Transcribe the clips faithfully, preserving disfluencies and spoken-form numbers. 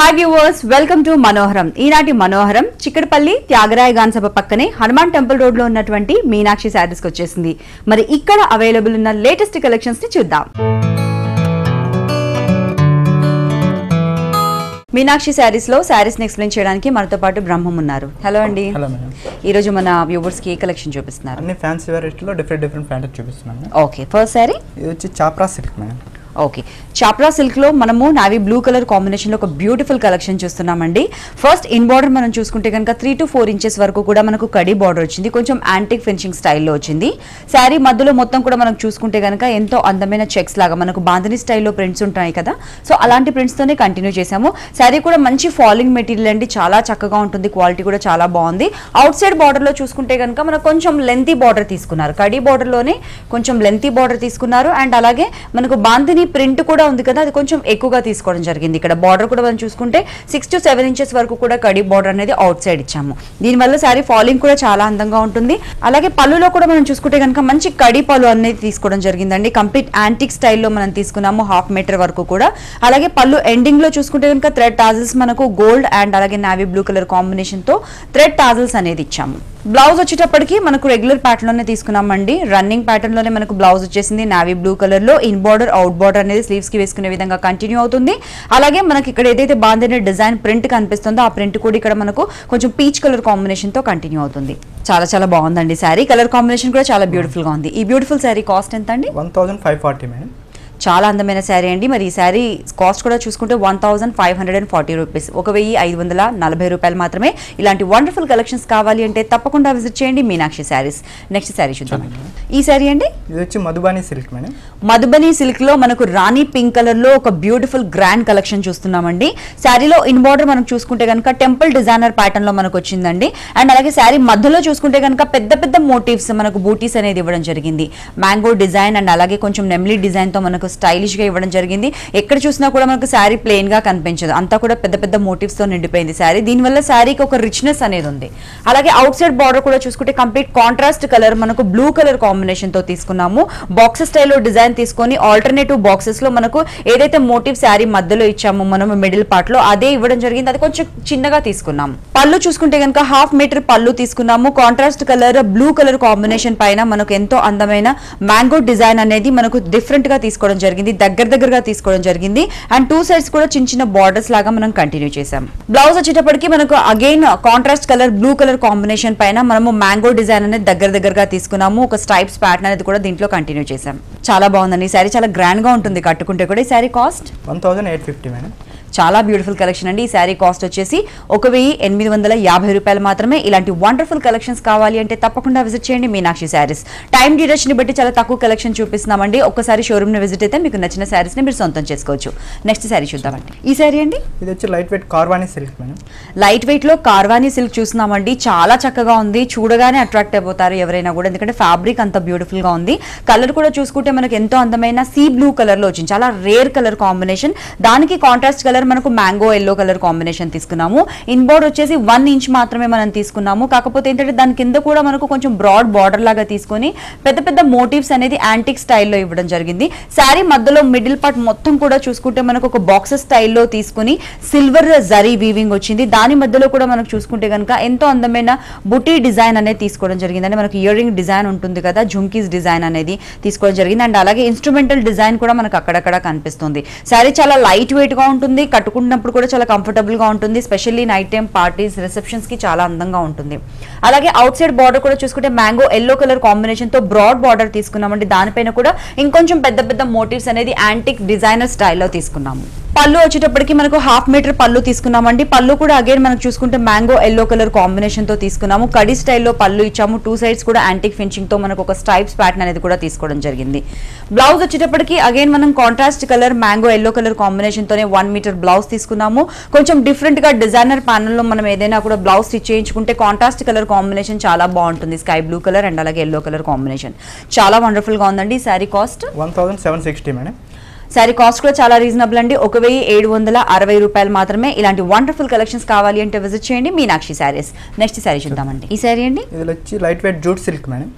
Hi viewers, welcome to Manoharam. Inati Manoharam, Chikkadpally, Thyagaraya Gana Sabha pakkane Hanuman Temple Road lo unnatuvanti Meenakshi Saris ki vachesindi. Mari ikkada available unna latest collections ni chuddam. Meenakshi Saris lo sarees ni explain cheyadaniki manato paatu Brahmam unnaru. Hello andi. Hello madam. Ee roju mana viewers ki collection chupistunnaru. Anni fancy variety lo different different patterns chupistunnamu. Okay, first saree ee vachi chapra silk madam. Okay, Chapra silk lo manamu navy blue color combination lo oka beautiful collection chustunamandi. First in border manam chusukunte ganaka three to four inches varaku kuda manaku kadi border ochindi, koncham antique finishing style lo ochindi. Saree madhyalo mottham kuda manam chusukunte ganaka ento andamaina checks laga manaku bandhani style lo prints untayi kada, so alanti prints tone continue chesamu. Saree kuda manchi falling material andi, chala chakkaga untundi, quality kuda chala baagundi. Outside border lo chusukunte ganaka manaku koncham lengthy border teeskunnaru, kadi border lone koncham lengthy border teeskunnaru, and alage manaku bandhani print కూడా ఉంది కదా, అది కొంచెం ఎక్కువగా తీసుకోవడం జరిగింది. ఇక్కడ border కూడా మనం చూసుకుంటే six to seven ఇంచెస్ వరకు కూడా కడి బార్డర్ అనేది అవుట్ సైడ్ ఇచ్చాము. దీని వల్ల సారీ ఫాలింగ్ కూడా చాలా అందంగా ఉంటుంది. అలాగే పళ్ళులో కూడా మనం చూసుకుంటే గనుక మంచి కడి పళ్ళు అనేది తీసుకోవడం జరిగిందండి. కంప్లీట్ యాంటిక్ స్టైల్లో మనం తీసుకున్నాము, హాఫ్ మీటర్ వరకు కూడా. అలాగే పళ్ళు ఎండింగ్ లో చూసుకుంటే గనుక థ్రెడ్ టాజిల్స్ మనకు గోల్డ్ అండ్ అలాగే నావీ బ్లూ కలర్ కాంబినేషన్ తో థ్రెడ్ టాజిల్స్ అనేది ఇచ్చాము. బ్లౌజ్ వచ్చేటప్పటికి మనకు రెగ్యులర్ ప్యాటర్న్ లోనే తీసుకున్నామండి. రన్నింగ్ ప్యాటర్న్ లోనే మనకు బ్లౌజ్ వచ్చేసింది నావీ బ్లూ కలర్ లో. ఇన్ బోర్డర్ అవుట్ బోర్డర్ అనేది స్లీవ్స్ కి వేసుకునే విధంగా కంటిన్యూ అవుతుంది. అలాగే మనకి ఇక్కడ ఏదైతే బాంధని డిజైన్ ప్రింట్ కనిపిస్తుందో ఆ ప్రింట్ కూడా ఇక్కడ మనకు కొంచెం పీచ్ కలర్ కాంబినేషన్ తో కంటిన్యూ అవుతుంది. చాలా చాలా బాగుందండి సారీ, కలర్ కాంబినేషన్ కూడా చాలా బ్యూటిఫుల్ గా ఉంది. ఈ బ్యూటిఫుల్ సారీ కాస్ట్ ఎంత అండి? పదిహేను వందల యాభై మేడం. చాలా అందమైన శారీ అండి. మరి ఈ శారీ కాస్ట్ కూడా చూసుకుంటే one thousand five hundred and forty rupees ఒక వెయ్యి ఐదు వందల నలభై రూపాయలు మాత్రమే. ఇలాంటి వండర్ఫుల్ కలెక్షన్స్ కావాలి అంటే తప్పకుండా విజిట్ చేయండి మీనాక్షి శారీస్. నెక్స్ట్ శారీ చూద్దాం. ఈ శారీ అండి ఇది వచ్చి Madhubani silk madam. Madhubani silk లో మనకు రాణి పింక్ కలర్ లో ఒక బ్యూటిఫుల్ గ్రాండ్ కలెక్షన్ చూస్తున్నామండి. శారీలో ఇన్ బోర్డర్ మనం చూసుకుంటే కనుక టెంపుల్ డిజైనర్ ప్యాటర్న్ లో మనకు వచ్చిందండి. అండ్ అలాగే శారీ మధ్యలో చూసుకుంటే కనుక పెద్ద పెద్ద మోటివ్స్ మనకు బూటీస్ అనేది ఇవ్వడం జరిగింది. మ్యాంగో డిజైన్ అండ్ అలాగే కొంచెం నెమ్లీ డిజైన్ తో మనకు స్టైలిష్ గా ఇవ్వడం జరిగింది. ఎక్కడ చూసినా కూడా మనకు శారీ ప్లెయిన్ గా కనిపించదు, అంతా కూడా పెద్ద పెద్ద మోటివ్స్ తో నిండిపోయింది శారీ. దీనివల్ల శారీకి ఒక రిచ్నెస్ అనేది ఉంది. అలాగే అవుట్ సైడ్ బార్డర్ కూడా చూసుకుంటే కంప్లీట్ కాంట్రాస్ట్ కలర్ మనకు బ్లూ కలర్ కాంబినేషన్ తో తీసుకున్నాము. బాక్సెస్ స్టైల్లో డిజైన్ తీసుకొని ఆల్టర్నేటివ్ బాక్సెస్ లో మనకు ఏదైతే మోటివ్ శారీ మధ్యలో ఇచ్చామో మనం మిడిల్ పార్ట్ లో అదే ఇవ్వడం జరిగింది. అది కొంచెం చిన్నగా తీసుకున్నాము. పళ్ళు చూసుకుంటే కనుక హాఫ్ మీటర్ పళ్ళు తీసుకున్నాము. Contrast colour blue colour combination పైన మనకు ఎంతో అందమైన మ్యాంగో డిజైన్ అనేది మనకు డిఫరెంట్ గా తీసుకోవడం జరిగింది, దగ్గర దగ్గరగా తీసుకోవడం జరిగింది. అండ్ టూ సైడ్స్ కూడా చిన్న చిన్న బార్డర్స్ లాగా మనం కంటిన్యూ చేసాం. బ్లౌజ్ వచ్చేటప్పటికి మనకు again contrast colour blue colour combination పైన మనము మ్యాంగో డిజైన్ అనేది దగ్గర దగ్గరగా తీసుకున్నాము. ఒక స్ట్రైప్స్ ప్యాటర్న్ అనేది కూడా దీంట్లో కంటిన్యూ చేసాం. చాలా బాగుందండి ఈ సారీ, చాలా గ్రాండ్ గా ఉంటుంది కట్టుకుంటే కూడా. ఈ సారీ కాస్ట్ పదిహేను వందల ఎనిమిది వందల యాభై మేడం. చాలా బ్యూటిఫుల్ కలెక్షన్ అండి. ఈ శారీ కాస్ట్ వచ్చేసి ఒక వెయ్యి ఎనిమిది వందల యాభై రూపాయలు మాత్రమే. ఇలాంటి వండర్ఫుల్ కలెక్షన్స్ కావాలి అంటే తప్పకుండా విజిట్ చేయండి మీనాక్షి శారీస్. టైం డ్యూరేషన్ ని బట్టి చాలా తక్కువ కలెక్షన్ చూపిస్తున్నామండి. ఒకసారి షోరూమ్ ని విజిట్ అయితే మీకు నచ్చిన శారీస్ ని మీరు సొంతం చేసుకోవచ్చు. నెక్స్ట్ శారీ చూద్దామండి. ఈ శారీ అండి ఇది వచ్చి light weight కార్వానీ silk madam. Light weight లో కార్వానీ సిల్క్ చూస్తున్నామండి. చాలా చక్కగా ఉంది, చూడగానే అట్రాక్ట్ అయిపోతారు ఎవరైనా కూడా, ఎందుకంటే ఫ్యాబ్రిక్ అంత బ్యూటిఫుల్ గా ఉంది. కలర్ కూడా చూసుకుంటే మనకు ఎంతో అందమైన సీ బ్లూ కలర్ లో వచ్చింది, చాలా రేర్ కలర్ కాంబినేషన్. దానికి కాంట్రాస్ట్ కలర్ మనకు మ్యాంగో ఎల్లో కలర్ కాంబినేషన్ తీసుకున్నాము. ఇన్ బోర్డర్ వచ్చేసి వన్ ఇంచ్ మాత్రమే మనం తీసుకున్నాము. కాకపోతే ఏంటంటే దాని కింద కూడా మనకు కొంచెం బ్రాడ్ బార్డర్ లాగా తీసుకొని పెద్ద పెద్ద మోటివ్స్ అనేది యాంటిక్ స్టైల్లో ఇవ్వడం జరిగింది. శారీ మధ్యలో మిడిల్ పార్ట్ మొత్తం కూడా చూసుకుంటే మనకు ఒక బాక్సెస్ స్టైల్లో తీసుకుని సిల్వర్ జరీ వీవింగ్ వచ్చింది. దాని మధ్యలో కూడా మనకు చూసుకుంటే కనుక ఎంతో అందమైన బుటీ డిజైన్ అనేది తీసుకోవడం జరిగిందండి. మనకు ఇయర్ రింగ్ డిజైన్ ఉంటుంది కదా, జుంకీస్ డిజైన్ అనేది తీసుకోవడం జరిగింది. అండ్ అలాగే ఇన్స్ట్రుమెంటల్ డిజైన్ కూడా మనకు అక్కడక్కడ కనిపిస్తుంది. శారీ చాలా లైట్ వెయిట్ గా ఉంటుంది, కట్టుకున్నప్పుడు కూడా చాలా కంఫర్టబుల్ గా ఉంటుంది. Specially night time parties, receptions కి చాలా అందంగా ఉంటుంది. అలాగే అవుట్ సైడ్ బార్డర్ కూడా చూసుకుంటే మ్యాంగో ఎల్లో కలర్ కాంబినేషన్ తో బ్రాడ్ బార్డర్ తీసుకున్నామండి. దానిపైన కూడా ఇంకొంచెం పెద్ద పెద్ద మోటివ్స్ అనేది యాంటిక్ డిజైనర్ స్టైల్లో తీసుకున్నాము. పళ్ళు వచ్చేటప్పటికి మనకు హాఫ్ మీటర్ పళ్ళు తీసుకున్నామండి. పళ్ళు కూడా అగైన్ మనకు చూసుకుంటే మ్యాంగో ఎల్లో కలర్ కాంబినేషన్ తో తీసుకున్నాము. కడి స్టైల్లో పళ్ళు ఇచ్చాము. టూ సైడ్స్ కూడా యాంటిక్ ఫినిషింగ్ తో మనకు ఒక స్ట్రైప్స్ ప్యాటర్న్ అనేది కూడా తీసుకోవడం జరిగింది. బ్లౌజ్ వచ్చేటప్పటికి అగైన్ మనం contrast colour mango yellow colour combination తోనే వన్ మీటర్ బ్లౌజ్ తీసుకున్నాము. కొంచెం డిఫరెంట్ గా డిజైనర్ ప్యానల్ లో మనం ఏదైనా కూడా బ్లౌజ్ స్టిచ్ చేయించుకుంటే కాంట్రాస్ట్ కలర్ కాంబినేషన్ చాలా బాగుంటుంది. స్కై బ్లూ కలర్ అండ్ అలాగే ఎల్లో కలర్ కాంబినేషన్ చాలా వండర్ఫుల్ గా ఉందండి. సారీ కాస్ట్ పదిహేను వందల ఏడు వందల అరవై మేడం. శారీ కాస్ట్ కూడా చాలా రీజనబుల్ అండి, ఒక వెయ్యి ఏడు వందల అరవై రూపాయలు మాత్రమే. ఇలాంటి వండర్ఫుల్ కలెక్షన్స్ కావాలి అంటే విజిట్ చేయండి మీనాక్షి శారీస్. నెక్స్ట్ శారీ చూద్దామండి. ఈ శారీ అండి ఇది వచ్చి light weight jute silk madam.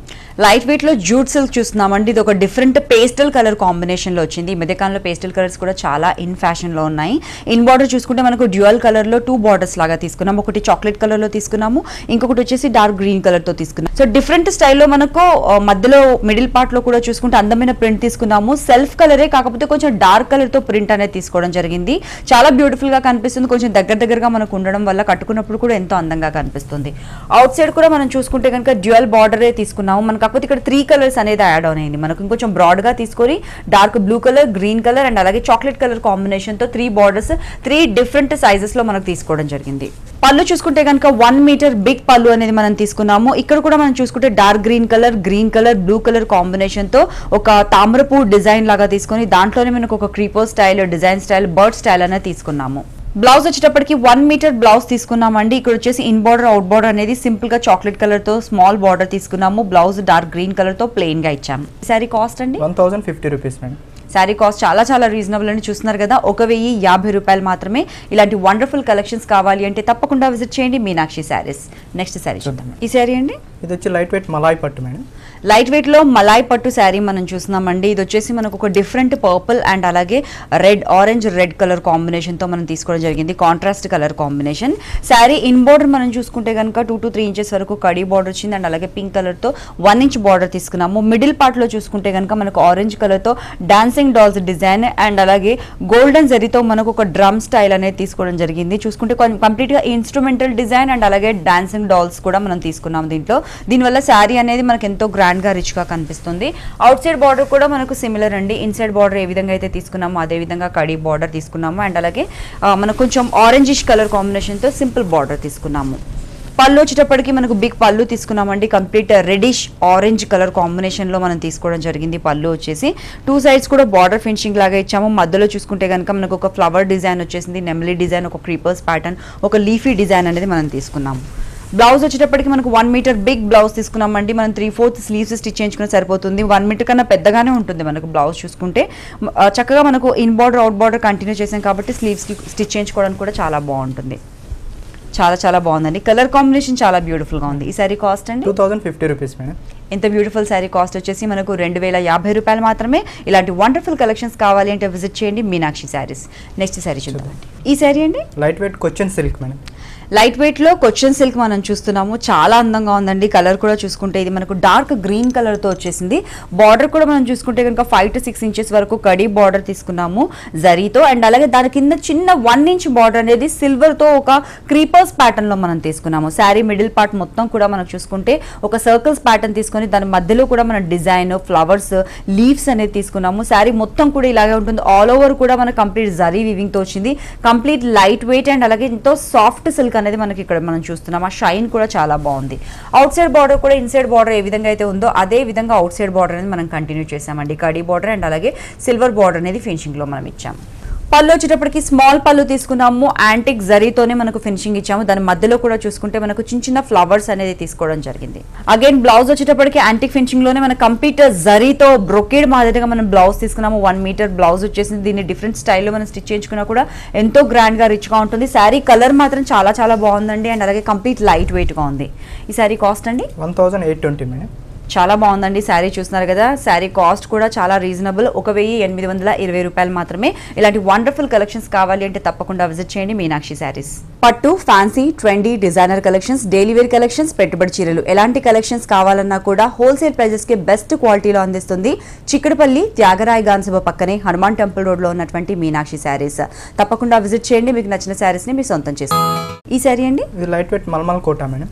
Light weight లో జూట్ సిల్క్ చూస్తున్నామండి. ఇది ఒక డిఫరెంట్ పేస్టల్ కలర్ కాంబినేషన్ లో వచ్చింది. ఈ మధ్యకాలంలో పేస్టల్ కలర్స్ కూడా చాలా ఇన్ ఫ్యాషన్ లో ఉన్నాయి. ఇన్ బార్డర్ చూసుకుంటే మనకు డ్యూయల్ కలర్ లో టూ బార్డర్స్ లాగా తీసుకున్నాము. ఒకటి చాక్లెట్ కలర్ లో తీసుకున్నాము, ఇంకొకటి వచ్చేసి డార్క్ గ్రీన్ కలర్ తో తీసుకున్నాము. సో డిఫరెంట్ స్టైల్లో మనకు మధ్యలో మిడిల్ పార్ట్ లో కూడా చూసుకుంటే అందమైన ప్రింట్ తీసుకున్నాము. సెల్ఫ్ కలరే, కాకపోతే కొంచెం డార్క్ కలర్ తో ప్రింట్ అనేది తీసుకోవడం జరిగింది. చాలా బ్యూటిఫుల్ గా కనిపిస్తుంది. కొంచెం దగ్గర దగ్గరగా మనకు ఉండడం వల్ల కట్టుకున్నప్పుడు కూడా ఎంతో అందంగా కనిపిస్తుంది. అవుట్ సైడ్ కూడా మనం చూసుకుంటే కనుక డ్యూయల్ బార్డరే తీసుకున్నాము మనం. కాకపోతే ఇక్కడ త్రీ కలర్స్ అనేది యాడ్ అవునాయండి. మనకు ఇంకొంచెం బ్రాడ్ గా తీసుకొని dark blue colour, green colour and అలాగే చాక్లెట్ కలర్ కాంబినేషన్ తో three borders, three different sizes లో మనకు తీసుకోవడం జరిగింది. పళ్ళు చూసుకుంటే కనుక వన్ మీటర్ బిగ్ పళ్ళు అనేది మనం తీసుకున్నాము. ఇక్కడ కూడా మనం చూసుకుంటే dark green colour, green colour, blue colour combination తో ఒక తామరపు డిజైన్ లాగా తీసుకొని దాంట్లోనే మనకు ఒక creeper style, design style, bird style అనేది తీసుకున్నాము. బ్లౌజ్ వచ్చేటప్పటికి వన్ మీటర్ బ్లౌజ్ తీసుకున్నామండి. ఇక్కడ వచ్చేసి ఇన్ బార్డర్, అవుట్ బార్డర్ అనేది సింపుల్ గా చాక్లెట్ కలర్ తో స్మాల్ బార్డర్ తీసుకున్నాము. బ్లౌజ్ డార్క్ గ్రీన్ కలర్ తో ప్లెయిన్ గా ఇచ్చాము. సారీ కాస్ట్ అండి one thousand fifty rupees. Sari cost చాలా చాలా రీజనబుల్ అని చూస్తున్నారు కదా, ఒక వెయ్యి యాభై రూపాయలు మాత్రమే. ఇలాంటి వండర్ఫుల్ కలెక్షన్స్ కావాలి అంటే తప్పకుండా విజిట్ చేయండి మీనాక్షి శారీస్. నెక్స్ట్ శారీ చూద్దాం. ఈ శారీ అండి, ఇది వచ్చి లైట్ వెయిట్ మలాయి పట్టు మేడం. లైట్ వెయిట్ లో మలాయి పట్టు శారీ మనం చూస్తున్నామండి. ఇది వచ్చేసి మనకు ఒక డిఫరెంట్ పర్పుల్ అండ్ అలాగే red, orange, red colour combination తో మనం తీసుకోవడం జరిగింది. Contrast colour combination. Sari in border మనం చూసుకుంటే కనుక టూ టు త్రీ ఇంచెస్ వరకు కడి బార్డర్ వచ్చింది అండ్ అలాగే పింక్ కలర్ తో వన్ ఇంచ్ బార్డర్ తీసుకున్నాము. మిడిల్ పార్ట్ లో చూసుకుంటే కనుక మనకు ఆరెంజ్ కలర్ తో డాన్సింగ్ డాల్స్ డిజైన్ అండ్ అలాగే గోల్డెన్ జరీతో మనకు ఒక డ్రమ్ స్టైల్ అనేది తీసుకోవడం జరిగింది. చూసుకుంటే కంప్లీట్ గా ఇన్స్ట్రుమెంటల్ డిజైన్ అండ్ అలాగే డాన్సింగ్ డాల్స్ కూడా మనం తీసుకున్నాం దీంట్లో. దీనివల్ల శారీ అనేది మనకు ఎంతో గ్రాండ్ గా రిచ్ గా కనిపిస్తుంది. అవుట్ సైడ్ బార్డర్ కూడా మనకు సిమిలర్ అండి. ఇన్సైడ్ బార్డర్ ఏ విధంగా అయితే తీసుకున్నామో అదే విధంగా కడి బార్డర్ తీసుకున్నాము అండ్ అలాగే మనకు కొంచెం ఆరెంజిష్ కలర్ కాంబినేషన్ తో సింపుల్ బార్డర్ తీసుకున్నాము. పళ్ళు వచ్చేటప్పటికి మనకు బిగ్ పళ్ళు తీసుకున్నామండి. Complete reddish orange colour combination లో మనం తీసుకోవడం జరిగింది. పళ్ళు వచ్చేసి టూ సైడ్స్ కూడా బార్డర్ ఫినిషింగ్ లాగా ఇచ్చాము. మధ్యలో చూసుకుంటే కనుక మనకు ఒక ఫ్లవర్ డిజైన్ వచ్చేసింది, నెమలి డిజైన్, ఒక క్రీపర్స్ ప్యాటర్న్, ఒక లీఫీ డిజైన్ అనేది మనం తీసుకున్నాము. బ్లౌజ్ వచ్చేటప్పటికి మనకు వన్ మీటర్ బిగ్ బ్లౌజ్ తీసుకున్నామండి. మనం త్రీ ఫోర్త్ స్లీవ్స్ స్టిచ్ చేయించుకుని సరిపోతుంది. వన్ మీటర్ కన్నా పెద్దగానే ఉంటుంది మనకు బ్లౌజ్ చూసుకుంటే. చక్కగా మనకు in border, out border continue చేసాం కాబట్టి స్లీవ్స్కి స్టిచ్ చేయించుకోవడానికి కూడా చాలా బాగుంటుంది. చాలా చాలా బాగుందండి. కలర్ కాంబినేషన్ చాలా బ్యూటిఫుల్ గా ఉంది. ఈ సారీ కాస్ట్ అండి two thousand fifty rupees madam. ఇంత బ్యూటిఫుల్ సారీ కాస్ట్ వచ్చేసి మనకు రెండు వేల యాభై రూపాయలు మాత్రమే. ఇలాంటి వండర్ఫుల్ కలెక్షన్స్ కావాలి అంటే విజిట్ చేయండి మీనాక్షి సారీస్. నెక్స్ట్ సారీ చూద్దాం. ఈ సారీ అండి light weight Cochin silk madam. Light weight లో కొచ్చిన్ సిల్క్ మనం చూస్తున్నాము. చాలా అందంగా ఉందండి. కలర్ కూడా చూసుకుంటే ఇది మనకు డార్క్ గ్రీన్ కలర్ తో వచ్చేసింది. బార్డర్ కూడా మనం చూసుకుంటే కనుక ఫైవ్ టు సిక్స్ ఇంచెస్ వరకు కడి బార్డర్ తీసుకున్నాము జరీతో అండ్ అలాగే దాని కింద చిన్న వన్ ఇంచ్ బార్డర్ అనేది సిల్వర్ తో ఒక క్రీపర్స్ ప్యాటర్న్ లో మనం తీసుకున్నాము. శారీ మిడిల్ పార్ట్ మొత్తం కూడా మనం చూసుకుంటే ఒక సర్కిల్స్ ప్యాటర్న్ తీసుకుని దాని మధ్యలో కూడా మన డిజైన్, ఫ్లవర్స్, లీవ్స్ అనేది తీసుకున్నాము. శారీ మొత్తం కూడా ఇలాగే ఉంటుంది. ఆల్ ఓవర్ కూడా మన కంప్లీట్ జరీ వీవింగ్ తో వచ్చింది. కంప్లీట్ లైట్ వెయిట్ అండ్ అలాగే ఎంతో సాఫ్ట్ సిల్క్ అనేది మనకి ఇక్కడ మనం చూస్తున్నాం. ఆ షైన్ కూడా చాలా బాగుంది. అవుట్ సైడ్ బార్డర్ కూడా ఇన్సైడ్ బార్డర్ ఏ విధంగా అయితే ఉందో అదే విధంగా అవుట్ సైడ్ బార్డర్ అనేది మనం కంటిన్యూ చేసామండి. కడీ బార్డర్ అండ్ అలాగే సిల్వర్ బార్డర్ అనేది ఫినిషింగ్ లో మనం ఇచ్చాము. పళ్ళు వచ్చేటప్పటికి స్మాల్ పళ్ళు తీసుకున్నాము. యాంటిక్ జరీతోనే మనకు ఫినిషింగ్ ఇచ్చాము. దాని మధ్యలో కూడా చూసుకుంటే మనకు చిన్న చిన్న ఫ్లవర్స్ అనేది తీసుకోవడం జరిగింది. అగైన్ బ్లౌజ్ వచ్చేటప్పటికి యాంటిక్ ఫినిషింగ్ లోనే మన కంప్లీట్ జరీతో బ్రొకేడ్ మాదిరిగా మనం బ్లౌజ్ తీసుకున్నాము. వన్ మీటర్ బ్లౌజ్ వచ్చేసింది. దీన్ని డిఫరెంట్ స్టైల్లో మనం స్టిచ్ చేయించుకున్నా కూడా ఎంతో గ్రాండ్ గా రిచ్ గా ఉంటుంది. శారీ కలర్ మాత్రం చాలా చాలా బాగుందండి అండ్ అలాగే కంప్లీట్ లైట్ వెయిట్ గా ఉంది. ఈ శారీ కాస్ట్ అండి వన్ థౌసండ్ ఎయిట్ ట్వంటీ. చాలా బాగుందండి. శారీ చూస్తున్నారు కదా, శారీ కాస్ట్ కూడా చాలా రీజనబుల్, ఒక వెయ్యి ఎనిమిది వందల ఇరవై రూపాయలు మాత్రమే. ఇలాంటి వండర్ఫుల్ కలెక్షన్స్ కావాలి అంటే తప్పకుండా విజిట్ చేయండి మీనాక్షి శారీస్. పట్టు, fancy, trendy, designer collections, daily wear collections, పెట్టుబడి చీరలు, ఎలాంటి కలెక్షన్స్ కావాలన్నా కూడా హోల్సేల్ ప్రైజెస్కి బెస్ట్ క్వాలిటీలో అందిస్తుంది. చిక్కడపల్లి త్యాగరాయ గాన సభ పక్కనే హనుమాన్ టెంపుల్ రోడ్లో ఉన్నటువంటి మీనాక్షి శారీస్. తప్పకుండా విజిట్ చేయండి. మీకు నచ్చిన శారీస్ని మీ సొంతం చేస్తారు. ఈ శారీ అండి light weight mulmul Kota madam.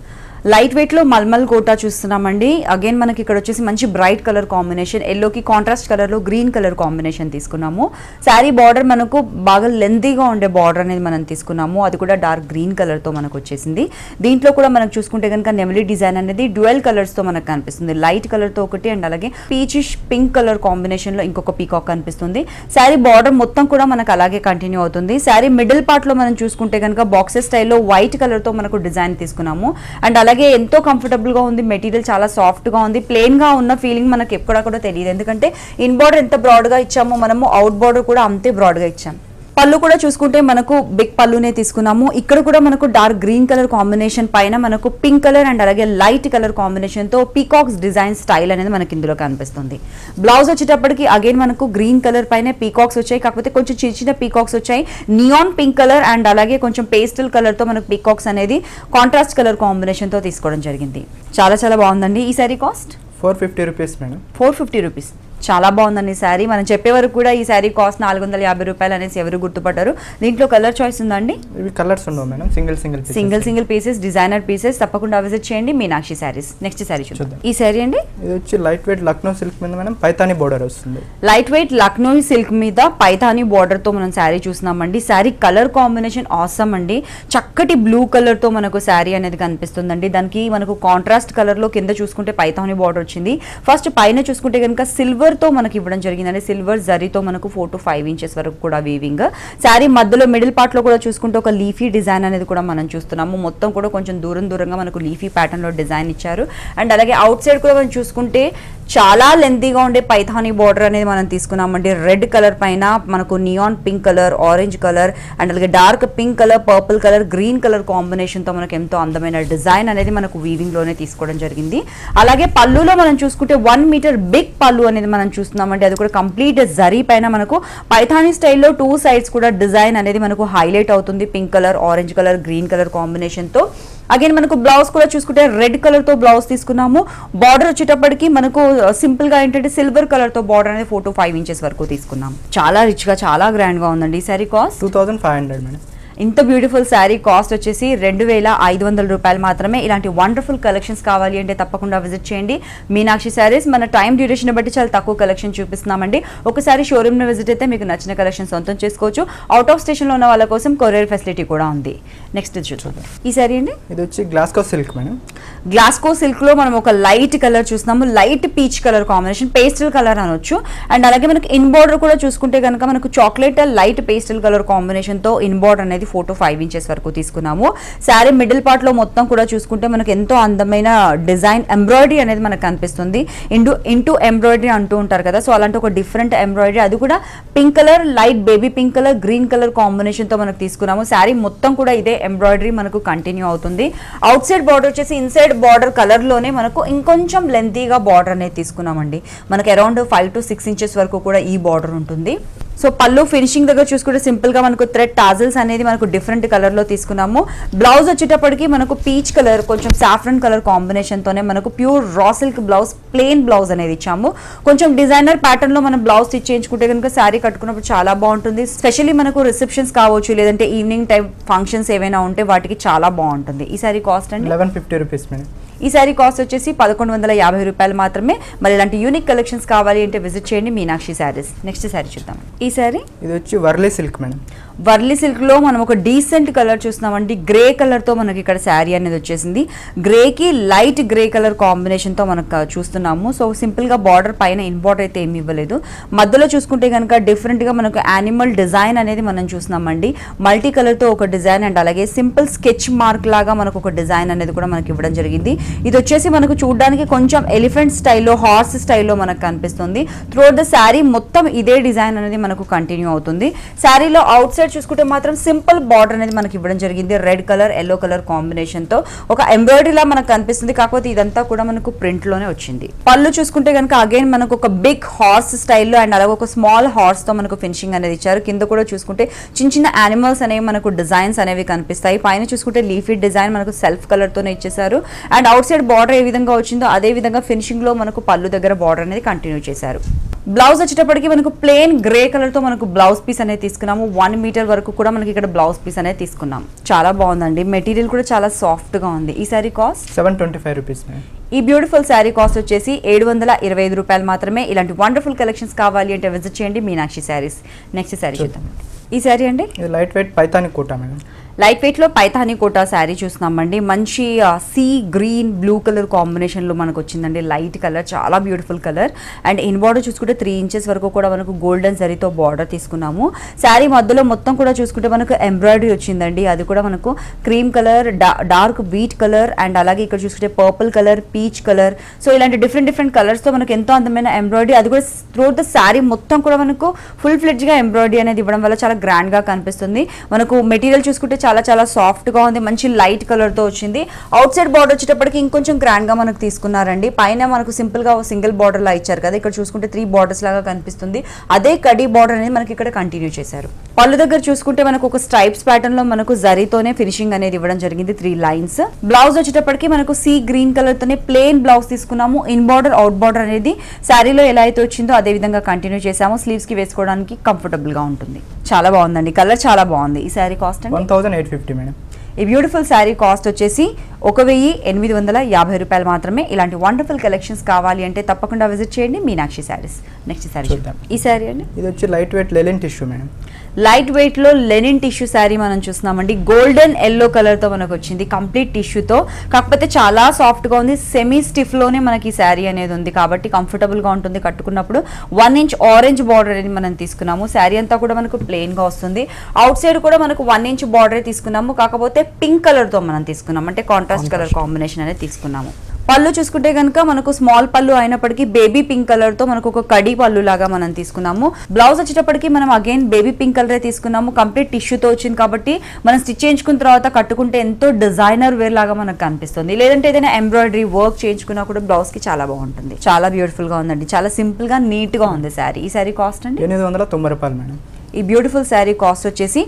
Light weight లో మల్మల్ కోటా చూస్తున్నామండి. అగైన్ మనకి ఇక్కడ వచ్చేసి మంచి బ్రైట్ కలర్ కాంబినేషన్, ఎల్లోకి కాంట్రాస్ట్ కలర్ లో గ్రీన్ కలర్ కాంబినేషన్ తీసుకున్నాము. శారీ బార్డర్ మనకు బాగా లెంతీగా ఉండే బార్డర్ అనేది మనం తీసుకున్నాము. అది కూడా డార్క్ గ్రీన్ కలర్ తో మనకు వచ్చేసింది. దీంట్లో కూడా మనం చూసుకుంటే కనుక నెమలి డిజైన్ అనేది డ్యూయల్ కలర్స్ తో మనకు కనిపిస్తుంది. లైట్ కలర్ తో ఒకటి అండ్ అలాగే పీచిష్ పింక్ కలర్ కాంబినేషన్ లో ఇంకొక పీకాక్ కనిపిస్తుంది. శారీ బార్డర్ మొత్తం కూడా మనకు అలాగే కంటిన్యూ అవుతుంది. శారీ మిడిల్ పార్ట్ లో మనం చూసుకుంటే కనుక బాక్సెస్ స్టైల్లో వైట్ కలర్ తో మనకు డిజైన్ తీసుకున్నాము అండ్ అలాగే ఎంతో కంఫర్టబుల్ గా ఉంది. మెటీరియల్ చాలా సాఫ్ట్ గా ఉంది. ప్లెయిన్ గా ఉన్న ఫీలింగ్ మనకు ఎప్పుడా కూడా తెలియదు, ఎందుకంటే ఇన్ బార్డర్ ఎంత బ్రాడ్ గా ఇచ్చామో మనము అవుట్ బార్డర్ కూడా అంతే బ్రాడ్ గా ఇచ్చాము. పల్లు కూడా చూసుకుంటే మనకు బిగ్ పల్లునే తీసుకున్నాము. ఇక్కడ కూడా మనకు డార్క్ గ్రీన్ కలర్ కాంబినేషన్ పైన మనకు పింక్ కలర్ అండ్ అలాగే లైట్ కలర్ కాంబినేషన్ తో పీకాక్స్ డిజైన్ స్టైల్ అనేది మనకి ఇందులో కనిపిస్తుంది. బ్లౌజ్ వచ్చేటప్పటికి అగైన్ మనకు గ్రీన్ కలర్ పైన పీకాక్స్ వచ్చాయి, కాకపోతే కొంచెం చిన్న చిన్న పీకాక్స్ వచ్చాయి. నియాన్ పింక్ కలర్ అండ్ అలాగే కొంచెం పేస్టల్ కలర్ తో మనకు పీకాక్స్ అనేది కాంట్రాస్ట్ కలర్ కాంబినేషన్ తో తీసుకోవడం జరిగింది. చాలా చాలా బాగుందండి. ఈ sari cost four fifty rupees madam. Four fifty rupees చాలా బాగుందండి ఈ శారీ. మనం చెప్పే వరకు కూడా ఈ శారీ కాస్ట్ నాలుగు వందల యాభై రూపాయలు అనేసి ఎవరు గుర్తుపట్టారు. దీంట్లో కలర్ చాయిస్ ఉందండి. కలర్స్ ఉండవు madam, single single single single pieces, designer pieces. తప్పకుండా విజిట్ చేయండి మీనాక్షి శారీస్. నెక్స్ట్ శారీ చూద్దాం. ఈ శారీ అండి ఇది వచ్చి లైట్ వెయిట్ లక్నో సిల్క్ మీద మనం పైతానీ బోర్డర్ వస్తుంది. లైట్ వెయిట్ లక్నో సిల్క్ మీద పైతానీ బోర్డర్ తో మనం శారీ చూస్తున్నామండి. శారీ కలర్ కాంబినేషన్ ఆసమ్ అండి. చక్కటి బ్లూ కలర్ తో మనకు శారీ అనేది కనిపిస్తుందండి. దానికి మనకు కాంట్రాస్ట్ కలర్ లో కింద చూసుకుంటే పైతానీ బోర్డర్ వచ్చింది. ఫస్ట్ పైన చూసుకుంటే కనుక సిల్వర్ తో మనకు ఇవ్వడం జరిగిందండి. సిల్వర్ జరీతో మనకు ఫోర్ టు ఫైవ్ ఇంచెస్ వరకు కూడా వీవింగ్. శారీ మధ్యలో మిడిల్ పార్ట్ లో కూడా చూసుకుంటే ఒక లీఫీ డిజైన్ అనేది కూడా మనం చూస్తున్నాము. మొత్తం కూడా కొంచెం దూరం దూరంగా మనకు లీఫీ ప్యాటర్న్ లో డిజైన్ ఇచ్చారు. అండ్ అలాగే అవుట్ సైడ్ కూడా మనం చూసుకుంటే చాలా లెంతీగా ఉండే పైథానీ బార్డర్ అనేది మనం తీసుకున్నామండి. రెడ్ కలర్ పైన మనకు neon pink colour, orange colour and అలాగే dark pink colour, purple colour, green colour combination తో మనకు ఎంతో అందమైన డిజైన్ అనేది మనకు వీవింగ్ లోనే తీసుకోవడం జరిగింది. అలాగే పళ్ళులో మనం చూసుకుంటే వన్ మీటర్ బిగ్ పళ్ళు అనేది మనం చూస్తున్నామండి. అది కూడా కంప్లీట్ జరీ పైన మనకు పైథానీ స్టైల్లో టూ సైడ్స్ కూడా డిజైన్ అనేది మనకు హైలైట్ అవుతుంది. Pink colour, orange colour, green colour combination తో. అగైన్ మనకు బ్లౌజ్ కూడా చూసుకుంటే రెడ్ కలర్ తో బ్లౌజ్ తీసుకున్నాము. బార్డర్ వచ్చేటప్పటికి మనకు సింపుల్ గా ఏంటంటే సిల్వర్ కలర్ తో బార్డర్ అనేది ఫోర్ టు ఫైవ్ ఇంచెస్ వరకు తీసుకున్నాము. చాలా రిచ్ గా చాలా గ్రాండ్ గా ఉందండి. ఈ sari cost two thousand five hundred madam. ఇంత బ్యూటిఫుల్ శారీ కాస్ట్ వచ్చేసి రెండు వేల ఐదు వందల రూపాయలు మాత్రమే. ఇలాంటి వండర్ఫుల్ కలెక్షన్స్ కావాలి అంటే తప్పకుండా విజిట్ చేయండి మీనాక్షి శారీస్. మన టైం డ్యూరేషన్ బట్టి చాలా తక్కువ కలెక్షన్ చూపిస్తున్నామండి. ఒకసారి షోరూమ్ను విజిట్ అయితే మీకు నచ్చిన కలెక్షన్ సొంతం చేసుకోవచ్చు. అవుట్ ఆఫ్ స్టేషన్లో ఉన్న వాళ్ళ కోసం కొరియర్ ఫెసిలిటీ కూడా ఉంది. నెక్స్ట్ చూద్దాం ఈ శారీ అండి. ఇది వచ్చి గ్లాస్కో సిల్క్ మేడం. గ్లాస్కో సిల్క్లో మనం ఒక లైట్ కలర్ చూస్తున్నాము. Light peach colour combination, pastel colour అనొచ్చు. అండ్ అలాగే మనకు ఇన్ బోర్డర్ కూడా చూసుకుంటే కనుక మనకు చాక్లెట్ లైట్ పేస్టల్ కలర్ కాంబినేషన్తో ఇన్ బోర్డర్ అనేది ఫోర్ టు ఫైవ్ ఇంచెస్ వరకు తీసుకున్నాము. శారీ మిడిల్ పార్ట్ లో మొత్తం కూడా చూసుకుంటే మనకు ఎంతో అందమైన డిజైన్ ఎంబ్రాయిడరీ అనేది మనకు కనిపిస్తుంది. ఇంటూ ఇంటూ ఎంబ్రాయిడరీ అంటూ ఉంటారు కదా, సో అలాంటి ఒక డిఫరెంట్ ఎంబ్రాయిడరీ, అది కూడా pink colour, light baby pink colour, green colour combination తో మనకు తీసుకున్నాము. శారీ మొత్తం కూడా ఇదే ఎంబ్రాయిడరీ మనకు కంటిన్యూ అవుతుంది. అవుట్ సైడ్ బార్డర్ వచ్చేసి ఇన్సైడ్ బార్డర్ కలర్ లోనే మనకు ఇంకొంచెం లెంతీగా బార్డర్ అనేది తీసుకున్నామండి. మనకు around five to six inches వరకు కూడా ఈ బార్డర్ ఉంటుంది. సో పళ్ళు ఫినిషింగ్ దగ్గర చూసుకుంటే సింపుల్ గా మనకు థ్రెడ్ టాజిల్స్ అనేది మనకు డిఫరెంట్ కలర్ లో తీసుకున్నాము. బ్లౌజ్ వచ్చేటప్పటికి మనకు పీచ్ కలర్, కొంచెం సాఫ్రన్ కలర్ కాంబినేషన్ తోనే మనకు pure raw silk blouse, plain blouse అనేది ఇచ్చాము. కొంచెం డిజైనర్ ప్యాటర్న్ లో మనం బ్లౌజ్ స్టిచ్ చేయించుకుంటే కనుక శారీ కట్టుకున్నప్పుడు చాలా బాగుంటుంది. స్పెషల్లీ మనకు రిసెప్షన్స్ కావచ్చు, లేదంటే ఈవినింగ్ టైం ఫంక్షన్స్ ఏవైనా ఉంటే వాటికి చాలా బాగుంటుంది. ఈ సారీ కాస్ట్ అండి లెవెన్ ఫిఫ్టీ రూపీస్ మేడం. ఈ సారీ కాస్ట్ వచ్చేసి పదకొండు వందల యాభై రూపాయలు మాత్రమే. మరి ఇలాంటి యూనిక్ కలెక్షన్స్ కావాలి అంటే విజిట్ చేయండి మీనాక్షి శారీస్. నెక్స్ట్ సారీ చూద్దాం. ఈ సారీ ఇది వచ్చి Warli silk madam. Warli silk లో మనం ఒక డీసెంట్ కలర్ చూస్తున్నామండి. గ్రే కలర్ తో మనకి ఇక్కడ శారీ అనేది వచ్చేసింది. గ్రే కి లైట్ గ్రే కలర్ కాంబినేషన్ తో మనకు చూస్తున్నాము. సో సింపుల్ గా బార్డర్ పైన ఇంపార్ట్ అయితే ఏమి ఇవ్వలేదు. మధ్యలో చూసుకుంటే కనుక డిఫరెంట్ గా మనకు యానిమల్ డిజైన్ అనేది మనం చూస్తున్నామండి. మల్టీ కలర్ తో ఒక డిజైన్ అండ్ అలాగే సింపుల్ స్కెచ్ మార్క్ లాగా మనకు ఒక డిజైన్ అనేది కూడా మనకి ఇవ్వడం జరిగింది. ఇది వచ్చేసి మనకు చూడడానికి కొంచెం ఎలిఫెంట్ స్టైల్లో, హార్స్ స్టైల్లో మనకు కనిపిస్తుంది. త్రూఅవుట్ ద శారీ మొత్తం ఇదే డిజైన్ అనేది మనకు కంటిన్యూ అవుతుంది. శారీలో అవుట్ సైడ్ చూసుకుంటే మాత్రం సింపుల్ బార్డర్ అనేది మనకి ఇవ్వడం జరిగింది. Red colour, yellow colour combination తో ఒక ఎంబ్రాయిడరీలా మనకు కనిపిస్తుంది. కాకపోతే ఇదంతా కూడా మనకు ప్రింట్ లోనే వచ్చింది. పళ్ళు చూసుకుంటే కనుక అగైన్ మనకు ఒక బిగ్ హార్స్ స్టైల్లో అండ్ అలాగే ఒక స్మాల్ హార్స్ తో మనకు ఫినిషింగ్ అనేది ఇచ్చారు. కింద కూడా చూసుకుంటే చిన్న చిన్న యానిమల్స్ అనేవి మనకు డిజైన్స్ అనేవి కనిపిస్తాయి. పైన చూసుకుంటే లీఫీ డిజైన్ మనకు సెల్ఫ్ కలర్ తోనే ఇచ్చేసారు. అండ్ అవుట్ సైడ్ బార్డర్ ఏ విధంగా వచ్చిందో అదే విధంగా ఫినిషింగ్ లో మనకు పళ్ళు దగ్గర బార్డర్ అనేది కంటిన్యూ చేశారు. బ్లౌజ్ వచ్చేటప్పటికి మనకు ప్లెయిన్ గ్రే కలర్ తో మనకు బ్లౌజ్ పీస్ అనేది తీసుకున్నాము. వన్ మీటర్ వరకు కూడా మనకి ఇక్కడ బ్లౌజ్ పీస్ అనేది తీసుకున్నాం. చాలా బాగుందండి. మెటీరియల్ కూడా చాలా సాఫ్ట్ గా ఉంది. ఈ sari cost seven twenty five rupees. ఈ బ్యూటిఫుల్ శారీ కాస్ట్ వచ్చేసి ఏడు వందల ఇరవై ఐదు రూపాయలు మాత్రమే. ఇలాంటి వండర్ఫుల్ కలెక్షన్స్ కావాలి అంటే విజిట్ చేయండి మీనాక్షి శారీస్. నెక్స్ట్ శారీ చూద్దాం. ఈ శారీ అండి light weight Paithani Kota madam. Light weight లో పైథానీ కోటా శారీ చూస్తున్నామండి. మంచి sea green blue colour combination లో మనకు వచ్చిందండి. లైట్ కలర్ చాలా beautiful colour. And in border చూసుకుంటే త్రీ ఇంచెస్ వరకు కూడా మనకు గోల్డెన్ జరీతో బార్డర్ తీసుకున్నాము. శారీ మధ్యలో మొత్తం కూడా చూసుకుంటే మనకు ఎంబ్రాయిడరీ వచ్చిందండి. అది కూడా మనకు cream colour, dark beet colour, and అలాగే ఇక్కడ చూసుకుంటే purple colour, peach colour. So ఇలాంటి డిఫరెంట్ డిఫరెంట్ కలర్స్ తో మనకు ఎంతో అందమైన ఎంబ్రాయిడరీ, అది కూడా త్రోట్ ద శారీ మొత్తం కూడా మనకు ఫుల్ ఫ్లెడ్జ్ గా ఎంబ్రాయిడరీ అనేది ఇవ్వడం వల్ల చాలా గ్రాండ్ గా కనిపిస్తుంది. మనకు మెటీరియల్ చూసుకుంటే చాలా చాలా సాఫ్ట్ గా ఉంది, మంచి లైట్ కలర్ తో వచ్చింది. అవుట్ సైడ్ బార్డర్ వచ్చేటప్పటికి ఇంకొంచెం గ్రాండ్ గా మనకు తీసుకున్నారండి. పైన మనకు సింపుల్ గా సింగిల్ బార్డర్ లా ఇచ్చారు కదా, ఇక్కడ చూసుకుంటే త్రీ బార్డర్స్ లాగా కనిపిస్తుంది. అదే కడీ బార్డర్ అనేది మనకి ఇక్కడ కంటిన్యూ చేశారు. పళ్ళు దగ్గర చూసుకుంటే మనకు ఒక స్ట్రైప్స్ ప్యాటర్న్ లో మనకు జరీతోనే ఫినిషింగ్ అనేది ఇవ్వడం జరిగింది, త్రీ లైన్స్. బ్లౌజ్ వచ్చేటప్పటికి మనకు సీ గ్రీన్ కలర్ తోనే ప్లేన్ బ్లౌజ్ తీసుకున్నాము. ఇన్ బార్డర్ అవుట్ బార్డర్ అనేది శారీలో ఎలా అయితే వచ్చిందో అదే విధంగా కంటిన్యూ చేసాము. స్లీవ్స్ కి వేసుకోవడానికి కంఫర్టబుల్ గా ఉంటుంది. చాలా బాగుందండి, కలర్ చాలా బాగుంది. ఈ sari cost one thousand eight fifty madam. ఈ బ్యూటిఫుల్ శారీ కాస్ట్ వచ్చేసి ఒక వెయ్యి ఎనిమిది వందల యాభై రూపాయలు మాత్రమే. ఇలాంటి వండర్ఫుల్ కలెక్షన్స్ కావాలి అంటే తప్పకుండా విజిట్ చేయండి మీనాక్షి శారీస్. నెక్స్ట్ శారీ చూద్దాం. ఈ శారీ అండి, ఇది వచ్చి light weight linen tissue madam. Light weight లో లెనిన్ టిష్యూ శారీ మనం చూస్తున్నామండి. గోల్డెన్ ఎల్లో కలర్ తో మనకు వచ్చింది, కంప్లీట్ టిష్యూతో. కాకపోతే చాలా సాఫ్ట్ గా ఉంది, సెమీ స్టిఫ్ లోనే మనకి ఈ శారీ అనేది ఉంది కాబట్టి కంఫర్టబుల్ గా ఉంటుంది కట్టుకున్నప్పుడు. వన్ ఇంచ్ ఆరెంజ్ బార్డర్ అనేది మనం తీసుకున్నాము. శారీ అంతా కూడా మనకు ప్లెయిన్ గా వస్తుంది. అవుట్ సైడ్ కూడా మనకు వన్ ఇంచ్ బార్డర్ తీసుకున్నాము, కాకపోతే పింక్ కలర్ తో మనం తీసుకున్నాం, అంటే కాంట్రాస్ట్ కలర్ కాంబినేషన్ అనేది తీసుకున్నాము. పళ్ళు చూసుకుంటే కనుక మనకు స్మాల్ పళ్ళు అయినప్పటికీ బేబీ పింక్ కలర్ తో మనకు ఒక కడి పళ్ళు లాగా మనం తీసుకున్నాము. బ్లౌజ్ వచ్చేటప్పటికి మనం అగైన్ బేబీ పింక్ కలర్ తీసుకున్నాము. కంప్లీట్ టిష్యూతో వచ్చింది కాబట్టి మనం స్టిచ్ చేయించుకున్న తర్వాత కట్టుకుంటే ఎంతో డిజైనర్ వేర్ లాగా మనకు కనిపిస్తుంది. లేదంటే ఏదైనా ఎంబ్రాయిడరీ వర్క్ చేయించుకున్నా కూడా బ్లౌజ్ కి చాలా బాగుంటుంది. చాలా బ్యూటిఫుల్ గా ఉందండి, చాలా సింపుల్ గా నీట్ గా ఉంది శారీ. ఈ శారీ కాస్ట్ అండి ఎనిమిది వందల తొంభై రూపాయలు మేడం. ఈ బ్యూటిఫుల్ శారీ కాస్ట్ వచ్చేసి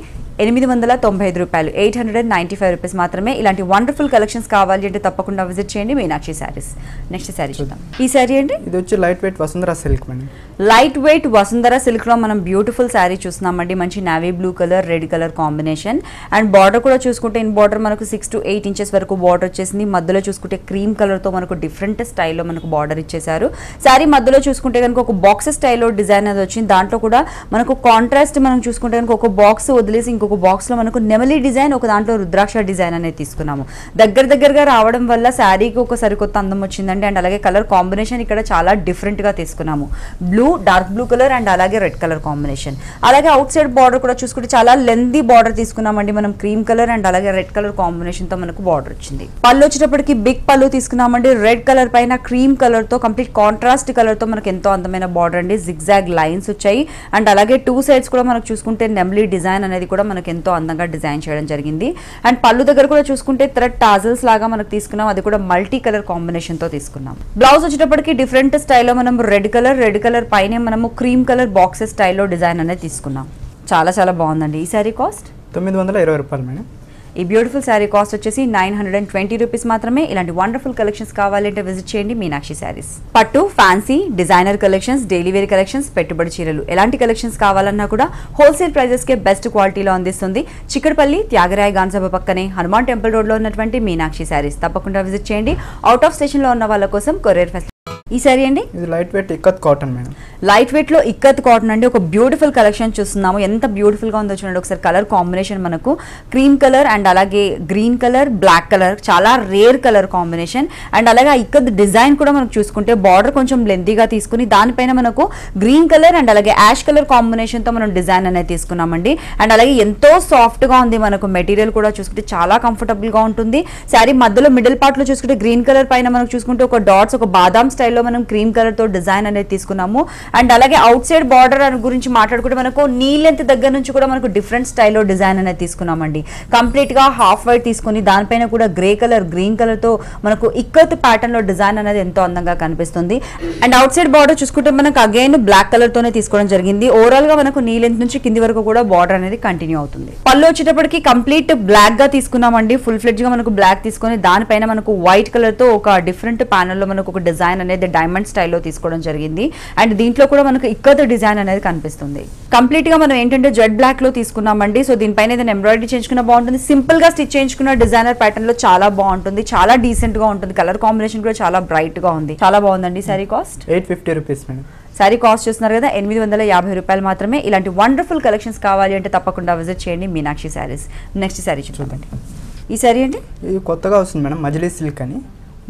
ఎనిమిది వందల తొంభై ఐదు రూపాయలు eight hundred and ninety five rupees మాత్రమే. ఇలాంటి వండర్ఫుల్ కలెక్షన్స్ కావాలి అంటే తప్పకుండా విజిట్ చేయండి మీనాక్షి శారీస్. నెక్స్ట్ శారీ చూద్దాం. ఈ శారీ అండి, ఇది వచ్చి light weight Vasundhara silk madam. Light weight Vasundhara silk లో మనం బ్యూటిఫుల్ శారీ చూస్తున్నామండి. మంచి navy blue colour, red colour combination. And border కూడా చూసుకుంటే ఇన్ బార్డర్ మనకు సిక్స్ టు ఎయిట్ ఇంచెస్ వరకు బార్డర్ వచ్చేసింది. మధ్యలో చూసుకుంటే క్రీమ్ కలర్ తో మనకు డిఫరెంట్ స్టైల్లో మనకు బార్డర్ ఇచ్చేసారు. శారీ మధ్యలో చూసుకుంటే కనుక ఒక బాక్స్ స్టైల్లో డిజైన్ అది వచ్చింది. దాంట్లో కూడా మనకు కాంట్రాస్ట్ మనం చూసుకుంటే కనుక ఒక బాక్స్ వదిలేసి ఇంకొక బాక్స్ లో మనకు నెమలి డిజైన్, ఒక దాంట్లో రుద్రాక్ష డిజైన్ అనేది తీసుకున్నాము. దగ్గర దగ్గరగా రావడం వల్ల శారీకి ఒక సరికొత్త అందం వచ్చిందండి. అండ్ అలాగే కలర్ కాంబినేషన్ ఇక్కడ చాలా డిఫరెంట్ గా తీసుకున్నాము. Blue, dark blue colour and అలాగే రెడ్ కలర్ కాంబినేషన్. అలాగే అవుట్ సైడ్ బార్డర్ కూడా చూసుకుంటే చాలా లెంతీ బార్డర్ తీసుకున్నామండి మనం. క్రీమ్ కలర్ అండ్ అలాగే రెడ్ కలర్ కాంబినేషన్ తో మనకు బార్డర్ వచ్చింది. పళ్ళు వచ్చేటప్పటికి బిగ్ పళ్ళు తీసుకున్నామండి. రెడ్ కలర్ పైన క్రీమ్ కలర్ తో కంప్లీట్ కాంట్రాస్ట్ కలర్ తో మనకు ఎంతో అందమైన బార్డర్ అండి. జిగ్జాగ్ లైన్స్ వచ్చాయి. అండ్ అలాగే టూ సైడ్స్ కూడా మనకు చూసుకుంటే నెమలి డిజైన్ అనేది కూడా మనకు ఎంతో అందంగా డిజైన్ చేయడం జరిగింది. అండ్ పళ్ళు దగ్గర కూడా చూసుకుంటే థ్రెడ్ టాజల్స్ లాగా మనకు తీసుకున్నాం. అది కూడా మల్టీ కలర్ కాంబినేషన్ తో తీసుకున్నాం. బ్లౌజ్ వచ్చేటప్పటికి డిఫరెంట్ స్టైల్లో మనం రెడ్ కలర్, రెడ్ కలర్ పైన మనము క్రీమ్ కలర్ బాక్సెస్ స్టైల్లో డిజైన్ అనేది తీసుకున్నాం. చాలా చాలా బాగుందండి. ఈ సారీ కాస్ట్ తొమ్మిది వందల ఇరవై రూపాయలు మేడం. ఈ బ్యూటిఫుల్ శారీ కాస్ట్ వచ్చేసి nine hundred and twenty rupees మాత్రమే. ఇలాంటి వండర్ఫుల్ కలెక్షన్స్ కావాలంటే విజిట్ చేయండి మీనాక్షి శారీస్. పట్టు, fancy, designer collections, daily wear collections, పెట్టుబడి చీరలు, ఎలాంటి కలెక్షన్స్ కావాలన్నా కూడా హోల్సేల్ ప్రైజెస్కే బెస్ట్ క్వాలిటీలో అందిస్తుంది. చిక్కడపల్లి త్యాగరాయ గాన సభ పక్కనే హనుమాన్ టెంపుల్ రోడ్లో ఉన్నటువంటి మీనాక్షి శారీస్ తప్పకుండా విజిట్ చేయండి. అవుట్ ఆఫ్ స్టేషన్లో ఉన్న వాళ్ళ కోసం కొరియర్ ఫెసిలిటీ. ఈ సారీ అండి, ఇది light weight ikat cotton madam. Light weight లో ఇక్కత్ కాటన్ అండి, ఒక బ్యూటిఫుల్ కలెక్షన్ చూస్తున్నాము. ఎంత బ్యూటిఫుల్ గా ఉందో చూడండి ఒకసారి. కలర్ కాంబినేషన్ మనకు క్రీమ్ కలర్ అండ్ అలాగే గ్రీన్ కలర్, బ్లాక్ కలర్, చాలా రేర్ కలర్ కాంబినేషన్. అండ్ అలాగే ఇక్కత్ డిజైన్ కూడా మనకు చూసుకుంటే బార్డర్ కొంచెం లెంతీగా తీసుకుని దానిపైన మనకు గ్రీన్ కలర్ అండ్ అలాగే యాష్ కలర్ కాంబినేషన్ తో మనం డిజైన్ అనేది తీసుకున్నామండి. అండ్ అలాగే ఎంతో సాఫ్ట్ గా ఉంది మనకు మెటీరియల్ కూడా చూసుకుంటే చాలా కంఫర్టబుల్ గా ఉంటుంది. శారీ మధ్యలో మిడిల్ పార్ట్ లో చూసుకుంటే గ్రీన్ కలర్ పైన మనకు చూసుకుంటే ఒక డాట్స్, ఒక బాదాం స్టైల్ మనం క్రీమ్ కలర్ తో డిజైన్ అనేది తీసుకున్నాము. అండ్ అలాగే అవుట్ సైడ్ బార్డర్ గురించి మాట్లాడుకుంటే మనకు నీ లెంత్ దగ్గర నుంచి కూడా మనకు డిఫరెంట్ స్టైల్లో డిజైన్ అనేది తీసుకున్నామండి. కంప్లీట్ గా హాఫ్ వైట్ తీసుకుని దానిపైన కూడా గ్రే కలర్, గ్రీన్ కలర్ తో మనకు ఇక్కత్ ప్యాటర్న్ లో డిజైన్ అనేది ఎంతో అందంగా కనిపిస్తుంది. అండ్ అవుట్ సైడ్ బార్డర్ చూసుకుంటే మనకు అగైన్ బ్లాక్ కలర్ తోనే తీసుకోవడం జరిగింది. ఓవరాల్ గా మనకు నీ లెంత్ నుంచి కింది వరకు కూడా బార్డర్ అనేది కంటిన్యూ అవుతుంది. పళ్ళు వచ్చేటప్పటికి కంప్లీట్ బ్లాక్ గా తీసుకున్నామండి. ఫుల్ ఫ్లెడ్జ్ గా మనకు బ్లాక్ తీసుకుని దానిపైన మనకు వైట్ కలర్ తో ఒక డిఫరెంట్ ప్యానల్ లో మనకు ఒక డిజైన్ అనేది డైమండ్ స్టైల్లో తీసుకోవడం జరిగింది. అండ్ దీంట్లో దీంట్లో కూడా మనకు ఇక్కత్ డిజైన్ అనేది కనిపిస్తుంది. కంప్లీట్ గా మనం ఏంటంటే జెడ్ బ్లాక్ లో తీసుకున్నామండి. సో దీనిపైన ఏదైనా ఎంబ్రాయిడరీ చేయించుకున్నా బాగుంటుంది, సింపుల్ గా స్టిచ్ చేయించుకున్న డిజైనర్ ప్యాటర్న్ లో చాలా బాగుంటుంది, చాలా డీసెంట్ గా ఉంటుంది, కలర్ కాంబినేషన్ కూడా చాలా బ్రైట్ గా ఉంది, చాలా బాగుందండి. Sari cost eight fifty rupees madam. Sari cost చూస్తున్నారు కదా, ఎనిమిది వందల యాభై రూపాయలు మాత్రమే. ఇలాంటి వండర్ఫుల్ కలెక్షన్స్ కావాలి అంటే తప్పకుండా విజిట్ చేయండి మీనాక్షి సారీస్. నెక్స్ట్ సారీ చూడండి. ఈ సారీ అండి ఇది కొత్తగా వస్తుంది మేడం, మజిలీ సిల్క్ అని.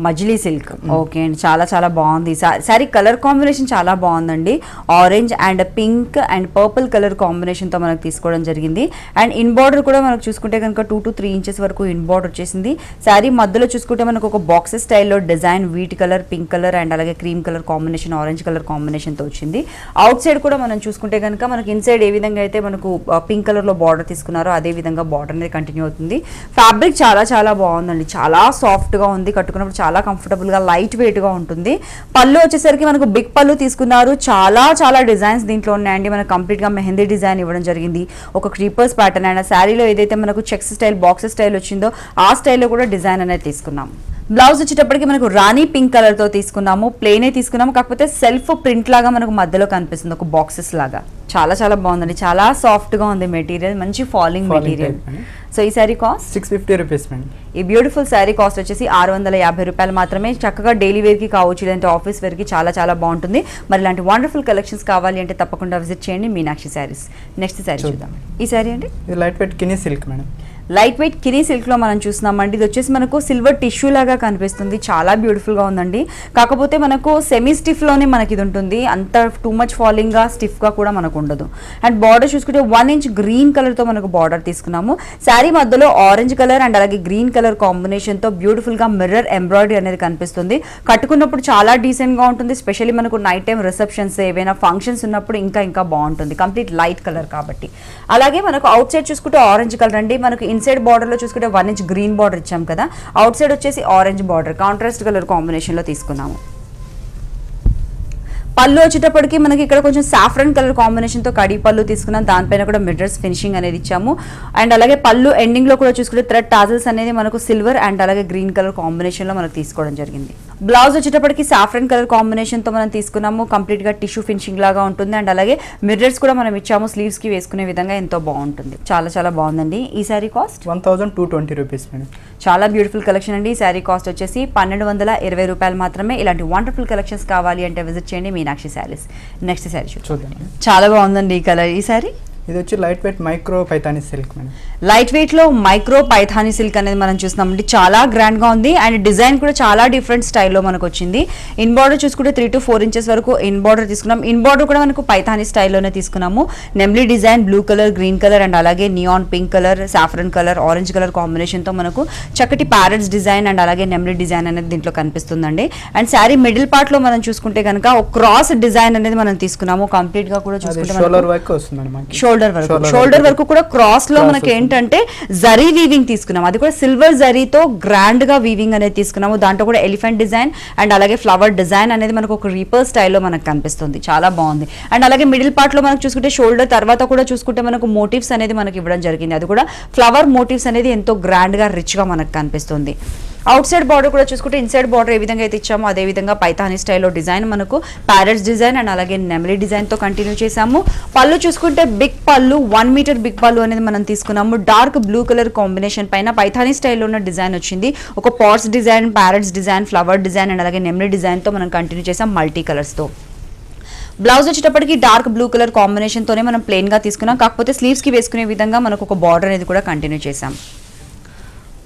మజిలీ సిల్క్, ఓకే అండి, చాలా చాలా బాగుంది. సారీ కలర్ కాంబినేషన్ చాలా బాగుందండి. Orange and pink and purple colour కాంబినేషన్తో మనకు తీసుకోవడం జరిగింది. అండ్ ఇన్ బార్డర్ కూడా మనకు చూసుకుంటే కనుక టూ టు త్రీ ఇంచెస్ వరకు ఇన్ బార్డర్ వచ్చేసింది. సారీ మధ్యలో చూసుకుంటే మనకు ఒక బాక్సెస్ స్టైల్లో design wheat colour, pink colour and అలాగే cream colour combination, orange colour కాంబినేషన్తో వచ్చింది. అవుట్ సైడ్ కూడా మనం చూసుకుంటే కనుక మనకు ఇన్సైడ్ ఏ విధంగా అయితే మనకు పింక్ కలర్లో బార్డర్ తీసుకున్నారో అదే విధంగా బార్డర్ అనేది కంటిన్యూ అవుతుంది. ఫ్యాబ్రిక్ చాలా చాలా బాగుందండి, చాలా సాఫ్ట్గా ఉంది, కట్టుకున్నప్పుడు చాలా కంఫర్టబుల్ గా లైట్ వెయిట్ గా ఉంటుంది. పళ్ళు వచ్చేసరికి మనకు బిగ్ పళ్ళు తీసుకున్నారు. చాలా చాలా డిజైన్స్ దీంట్లో ఉన్నాయండి. మనకు కంప్లీట్ గా మెహందీ డిజైన్ ఇవ్వడం జరిగింది, ఒక క్రీపర్స్ ప్యాటర్న్ అయినా శారీలో ఏదైతే మనకు చెక్స్ స్టైల్ బాక్సెస్ స్టైల్ వచ్చిందో ఆ స్టైల్లో కూడా డిజైన్ అనేది తీసుకున్నాం. బ్లౌజ్ వచ్చేటప్పటికి మనకు రాణి పింక్ కలర్ తో తీసుకున్నాము, ప్లేనే తీసుకున్నాము, కాకపోతే సెల్ఫ్ ప్రింట్ లాగా మనకు మధ్యలో కనిపిస్తుంది ఒక బాక్సెస్ లాగా. చాలా చాలా బాగుందండి, చాలా సాఫ్ట్ గా ఉంది మెటీరియల్, మంచి ఫాలింగ్ మెటీరియల్. సో ఈ sari cost six fifty rupees అండి. ఈ బ్యూటిఫుల్ సారీ కాస్ట్ వచ్చేసి ఆరు వందల యాభై రూపాయలు మాత్రమే. చక్కగా డైలీ వేర్ కి కావచ్చు, లేదంటే ఆఫీస్ వేర్ కి చాలా చాలా బాగుంటుంది. మరి ఇలాంటి వండర్ఫుల్ కలెక్షన్స్ కావాలి అంటే తప్పకుండా విజిట్ చేయండి మీనాక్షి సారీస్. నెక్స్ట్ సారీ చూద్దాం. ఈ సారీ అండి లైట్ వెయిట్ కినీ సిల్క్ మేడం. లైట్ వెయిట్ కినీ సిల్క్లో మనం చూస్తున్నామండి. ఇది వచ్చేసి మనకు సిల్వర్ టిష్యూ లాగా కనిపిస్తుంది, చాలా బ్యూటిఫుల్గా ఉందండి. కాకపోతే మనకు సెమీ స్టిఫ్లోనే మనకి ఇది ఉంటుంది, అంత టూ మచ్ ఫాలింగ్గా స్టిఫ్గా కూడా మనకు ఉండదు. అండ్ బార్డర్ చూసుకుంటే వన్ ఇంచ్ గ్రీన్ కలర్తో మనకు బార్డర్ తీసుకున్నాము. శారీ మధ్యలో ఆరెంజ్ కలర్ అండ్ అలాగే గ్రీన్ కలర్ కాంబినేషన్తో బ్యూటిఫుల్గా మిర్రర్ ఎంబ్రాయిడరీ అనేది కనిపిస్తుంది. కట్టుకున్నప్పుడు చాలా డీసెంట్గా ఉంటుంది, స్పెషల్లీ మనకు నైట్ టైం రిసెప్షన్స్ ఏవైనా ఫంక్షన్స్ ఉన్నప్పుడు ఇంకా ఇంకా బాగుంటుంది, కంప్లీట్ లైట్ కలర్ కాబట్టి. అలాగే మనకు అవుట్ సైడ్ చూసుకుంటే ఆరెంజ్ కలర్ అండి. మనకు ఇన్సైడ్ బార్డర్లో చూసుకుంటే వన్ ఇంచ్ గ్రీన్ బార్డర్ ఇచ్చాం కదా, అవుట్ సైడ్ వచ్చేసి ఆరెంజ్ బార్డర్ కాంట్రాస్ట్ కలర్ కాంబినేషన్లో తీసుకున్నాము. పళ్ళు వచ్చేటప్పటికి మనకి ఇక్కడ కొంచెం సాఫ్రన్ కలర్ కాంబినేషన్తో కడీ పళ్ళు తీసుకున్నాం, దానిపైన కూడా మిడ్రస్ ఫినిషింగ్ అనేది ఇచ్చాము. అండ్ అలాగే పళ్ళు ఎండింగ్లో కూడా చూసుకుంటే థ్రెడ్ టాజల్స్ అనేది మనకు సిల్వర్ అండ్ అలాగే గ్రీన్ కలర్ కాంబినేషన్లో మనకు తీసుకోవడం జరిగింది. బ్లౌజ్ వచ్చేటప్పటికి సాఫ్రన్ కలర్ కాంబినేషన్తో మనం తీసుకున్నాము, కంప్లీట్గా టిష్యూ ఫినిషింగ్ లాగా ఉంటుంది. అండ్ అలాగే మిర్రర్స్ కూడా మనం ఇచ్చాము స్లీవ్స్కి వేసుకునే విధంగా, ఎంతో బాగుంటుంది, చాలా చాలా బాగుందండి. ఈ sari cost one thousand two twenty rupees madam. చాలా బ్యూటిఫుల్ కలెక్షన్ అండి. ఈ సారీ కాస్ట్ వచ్చేసి పన్నెండు వందల ఇరవై రూపాయలు మాత్రమే. ఇలాంటి వండర్ఫుల్ కలెక్షన్స్ కావాలి అంటే విజిట్ చేయండి మీనాక్షి శారీస్. నెక్స్ట్ సారీ చూడండి, చాలా బాగుందండి ఈ కలర్. ఈ సారీ ఇది వచ్చి light weight micro Paithani silk madam. Light weight లో మైక్రో పైథానీ సిల్క్ అనేది మనం చూస్తున్నామండి, చాలా గ్రాండ్ గా ఉంది అండ్ డిజైన్ కూడా చాలా డిఫరెంట్ స్టైల్లో మనకు వచ్చింది. ఇన్ బార్డర్ చూసుకుంటే త్రీ టు ఫోర్ ఇంచెస్ వరకు ఇన్ బార్డర్ తీసుకున్నాం. ఇన్ బార్డర్ కూడా మనకు పైథానీ స్టైల్లోనే తీసుకున్నాము. నెమ్లీ design blue colour, green colour and అలాగే neon pink colour, saffron colour, orange colour combination తో మనకు చక్కటి ప్యారెట్స్ డిజైన్ అండ్ అలాగే నెమ్లీ డిజైన్ అనేది దీంట్లో కనిపిస్తుందండి. అండ్ శారీ మిడిల్ పార్ట్ లో మనం చూసుకుంటే కనుక ఒక క్రాస్ డిజైన్ అనేది మనం తీసుకున్నాము. కంప్లీట్ గా కూడా చూసుకుంటే షోల్డర్ వరకు కూడా క్రాస్ లో మనకి ఏంటంటే జరీ వీవింగ్ తీసుకున్నాము, అది కూడా సిల్వర్ జరీతో గ్రాండ్ గా వీవింగ్ అనేది తీసుకున్నాము. దాంట్లో కూడా ఎలిఫెంట్ డిజైన్ అండ్ అలాగే ఫ్లవర్ డిజైన్ అనేది మనకు ఒక రీపల్ స్టైల్లో మనకు కనిపిస్తుంది, చాలా బాగుంది. అండ్ అలాగే మిడిల్ పార్ట్ లో మనకు చూసుకుంటే షోల్డర్ తర్వాత కూడా చూసుకుంటే మనకు మోటివ్స్ అనేది మనకి ఇవ్వడం జరిగింది, అది కూడా ఫ్లవర్ మోటివ్స్ అనేది ఎంతో గ్రాండ్ గా రిచ్ గా మనకు కనిపిస్తుంది. అవుట్ సైడ్ బార్డర్ కూడా చూసుకుంటే ఇన్సైడ్ బార్డర్ ఏ విధంగా అయితే ఇచ్చామో అదే విధంగా పైథానీ స్టైల్లో డిజైన్ మనకు ప్యారెట్స్ డిజైన్ అండ్ అలాగే నెమలి డిజైన్తో కంటిన్యూ చేసాము. పళ్ళు చూసుకుంటే బిగ్ పళ్ళు, వన్ మీటర్ బిగ్ పళ్ళు అనేది మనం తీసుకున్నాము. డార్క్ బ్లూ కలర్ కాంబినేషన్ పైన పైథానీ స్టైల్లో ఉన్న డిజైన్ వచ్చింది. ఒక pots design, parrots design, flower design and అలాగే నెమలి డిజైన్తో మనం కంటిన్యూ చేసాం మల్టీ కలర్స్తో. బ్లౌజ్ వచ్చేటప్పటికి డార్క్ బ్లూ కలర్ కాంబినేషన్తోనే మనం ప్లెయిన్గా తీసుకున్నాం, కాకపోతే స్లీవ్స్కి వేసుకునే విధంగా మనకు ఒక బార్డర్ అనేది కూడా కంటిన్యూ చేసాం.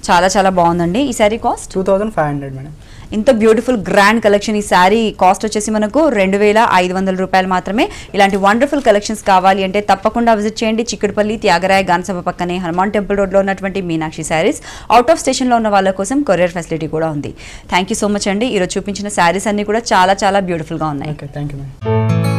చాలా చాలా బాగుందండి. ఈ sari cost two thousand five hundred madam. ఇంత బ్యూటిఫుల్ గ్రాండ్ కలెక్షన్, ఈ సారీ కాస్ట్ వచ్చేసి మనకు రెండు వేల ఐదు వందల రూపాయలు మాత్రమే. ఇలాంటి వండర్ఫుల్ కలెక్షన్స్ కావాలి అంటే తప్పకుండా విజిట్ చేయండి. చిక్కడపల్లి త్యాగరాయ గాన సభ పక్కనే హనుమాన్ టెంపుల్ రోడ్లో ఉన్నటువంటి మీనాక్షి శారీస్. అవుట్ ఆఫ్ స్టేషన్లో ఉన్న వాళ్ళ కోసం కొరియర్ ఫెసిలిటీ కూడా ఉంది. థ్యాంక్ యూ సో మచ్ అండి. ఈరోజు చూపించిన శారీస్ అన్నీ కూడా చాలా చాలా బ్యూటిఫుల్గా ఉన్నాయి. Thank you madam.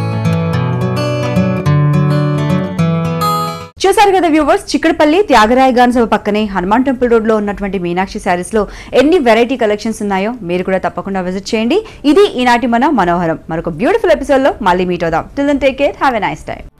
చూసారు కదా వ్యూవర్స్, చిక్కడపల్లి త్యాగరాయ గాన సభ పక్కనే హనుమాన్ టెంపుల్ రోడ్ లో ఉన్నటువంటి మీనాక్షి శారీస్ లో ఎన్ని వెరైటీ కలెక్షన్స్ ఉన్నాయో మీరు కూడా తప్పకుండా విజిట్ చేయండి. ఇది ఈనాటి మన మనోహరం. మరొక బ్యూటిఫుల్ ఎపిసోడ్ లో మళ్ళీ మీట్ అవుదాం. Till then take care, have a nice time.